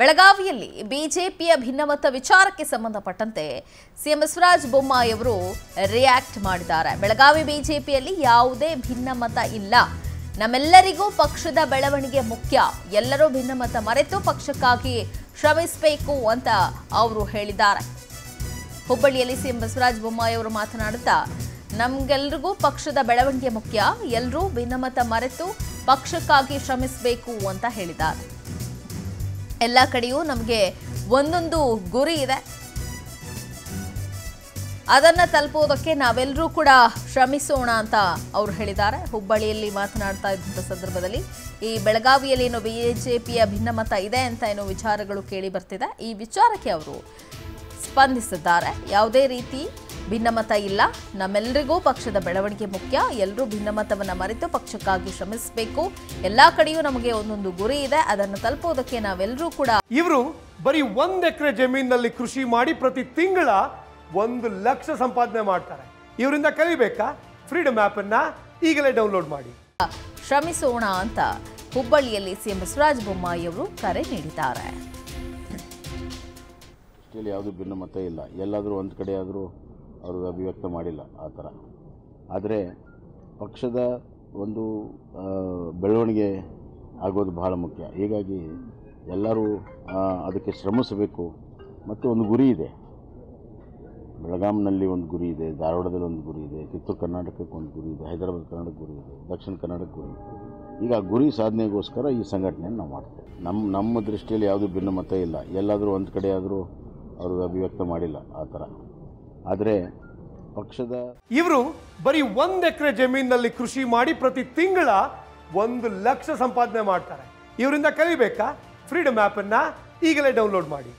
ಬೆಳಗಾವಿಯಲ್ಲಿ ಬಿಜೆಪಿ ಭಿನ್ನಮತ ವಿಚಾರಕ್ಕೆ ಸಂಬಂಧಪಟ್ಟಂತೆ ಸಿಎಂ ಬಸವರಾಜ್ ಬೋಮ್ಮಾಯ್ ಅವರು ರಿಯಾಕ್ಟ್ ಮಾಡಿದ್ದಾರೆ। ಬೆಳಗಾವಿ ಬಿಜೆಪಿಯಲ್ಲಿ ಯಾವುದೇ ಭಿನ್ನಮತ ಇಲ್ಲ, ನಮ್ಮೆಲ್ಲರಿಗೂ ಪಕ್ಷದ ಬೆಳವಣಿಗೆ ಮುಖ್ಯ, ಎಲ್ಲರೂ ಭಿನ್ನಮತ ಮರೆತು ಪಕ್ಷಕ್ಕಾಗಿ ಶ್ರಮಿಸಬೇಕು ಅಂತ ಅವರು ಹೇಳಿದ್ದಾರೆ। ಹುಬ್ಬಳ್ಳಿಯಲ್ಲಿ ಸಿಎಂ ಬಸವರಾಜ್ ಬೋಮ್ಮಾಯ್ ಅವರು ಮಾತನಾಡುತ್ತಾ ನಮಗೆಲ್ಲರಿಗೂ ಪಕ್ಷದ ಬೆಳವಣಿಗೆ ಮುಖ್ಯ, ಎಲ್ಲರೂ ಭಿನ್ನಮತ ಮರೆತು ಪಕ್ಷಕ್ಕಾಗಿ ಶ್ರಮಿಸಬೇಕು ಅಂತ ಹೇಳಿದ್ದಾರೆ। ಎಲ್ಲ ಕಡೆಯೂ ನಮಗೆ ಒಂದೊಂದು ಗುರಿ ಇದೆ, ಅದನ್ನ ತಲುಪೋದಕ್ಕೆ ನಾವೆಲ್ಲರೂ ಕೂಡ ಶ್ರಮಿಸೋಣ ಅಂತ ಅವರು ಹೇಳಿದ್ದಾರೆ। ಹುಬ್ಬಳ್ಳಿಯಲ್ಲಿ ಮಾತನಾಡ್ತಾ ಇದ್ದ ಸಂದರ್ಭದಲ್ಲಿ ಈ ಬೆಳಗಾವಿಯಲ್ಲಿ ಏನೋ ಬಿಜೆಪಿಯ ಭಿನ್ನಮತ ಇದೆ ಅಂತ ಏನೋ ವಿಚಾರಗಳು ಕೇಳಿ ಬರ್ತಿದೆ, ಈ ವಿಚಾರಕ್ಕೆ ಅವರು ಸ್ಪಂದಿಸಿದ್ದಾರೆ। ಯಾವುದೇ ರೀತಿ ಭಿನ್ನಮತ ಇಲ್ಲ, ನಮ್ಮೆಲ್ಲರಿಗೂ ಪಕ್ಷದ ಬೆಳವಣಿಗೆ ಮುಖ್ಯ, ಎಲ್ಲರೂ ಭಿನ್ನಮತವನ್ನು ಮರೆತು ಪಕ್ಷಕ್ಕಾಗಿ ಶ್ರಮಿಸಬೇಕು, ಎಲ್ಲಾ ಕಡೆಯೂ ನಮಗೆ ಒಂದೊಂದು ಗುರಿ ಇದೆ, ಅದನ್ನು ತಲುಪೋದಕ್ಕೆ ನಾವೆಲ್ಲರೂ ಕೂಡ। ಇವರು ಬರೀ 1 ಎಕರೆ ಜಮೀನಿನಲ್ಲಿ ಕೃಷಿ ಮಾಡಿ ಪ್ರತಿ ತಿಂಗಳ 1 ಲಕ್ಷ ಸಂಪಾದನೆ ಮಾಡ್ತಾರೆ। ಇವರಿಂದ ಕಲಿಬೇಕಾ? ಫ್ರೀಡಮ್ ಆಪ್ ಅನ್ನ ಈಗಲೇ ಡೌನ್ಲೋಡ್ ಮಾಡಿ ಶ್ರಮಿಸೋಣ ಅಂತ ಹುಬ್ಬಳ್ಳಿಯಲ್ಲಿ ಸಿಎಂ ಬಸವರಾಜ ಬೊಮ್ಮಾಯಿ ಅವರು ಕರೆ ನೀಡಿದ್ದಾರೆ। ಯಾವುದು ಭಿನ್ನಮತ ಇಲ್ಲ, ಎಲ್ಲಾದರೂ ಒಂದು ಕಡೆ ಆದರೂ ಅವರು ಅಭಿವ್ಯಕ್ತ ಮಾಡಿಲ್ಲ ಆ ಥರ, ಆದರೆ ಪಕ್ಷದ ಒಂದು ಬೆಳವಣಿಗೆ ಆಗೋದು ಬಹಳ ಮುಖ್ಯ, ಹೀಗಾಗಿ ಎಲ್ಲರೂ ಅದಕ್ಕೆ ಶ್ರಮಿಸಬೇಕು। ಮತ್ತು ಒಂದು ಗುರಿ ಇದೆ, ಬೆಳಗಾಂನಲ್ಲಿ ಒಂದು ಗುರಿ ಇದೆ, ಧಾರವಾಡದಲ್ಲಿ ಒಂದು ಗುರಿ ಇದೆ, ಕಿತ್ತೂರು ಕರ್ನಾಟಕಕ್ಕೆ ಒಂದು ಗುರಿ ಇದೆ, ಹೈದರಾಬಾದ್ ಕರ್ನಾಟಕ ಗುರಿ ಇದೆ, ದಕ್ಷಿಣ ಕರ್ನಾಟಕ ಗುರಿ ಇದೆ। ಈಗ ಆ ಗುರಿ ಸಾಧನೆಗೋಸ್ಕರ ಈ ಸಂಘಟನೆಯನ್ನು ನಾವು ಮಾಡ್ತೇವೆ। ನಮ್ಮ ದೃಷ್ಟಿಯಲ್ಲಿ ಯಾವುದೂ ಭಿನ್ನಮತ ಇಲ್ಲ, ಎಲ್ಲಾದರೂ ಒಂದು ಕಡೆ ಆದರೂ ಅವರು ಅಭಿವ್ಯಕ್ತ ಮಾಡಿಲ್ಲ ಆ ಥರ, ಆದರೆ ಪಕ್ಷದ ಇವರು ಬರೀ 1 ಎಕರೆ ಜಮೀನಿನಲ್ಲಿ ಕೃಷಿ ಮಾಡಿ ಪ್ರತಿ ತಿಂಗಳ 1 ಲಕ್ಷ ಸಂಪಾದನೆ ಮಾಡ್ತಾರೆ। ಇವರಿಂದ ಕಲಿಬೇಕಾ? ಫ್ರೀಡಮ್ ಆ್ಯಪನ್ನು ಈಗಲೇ ಡೌನ್ಲೋಡ್ ಮಾಡಿ।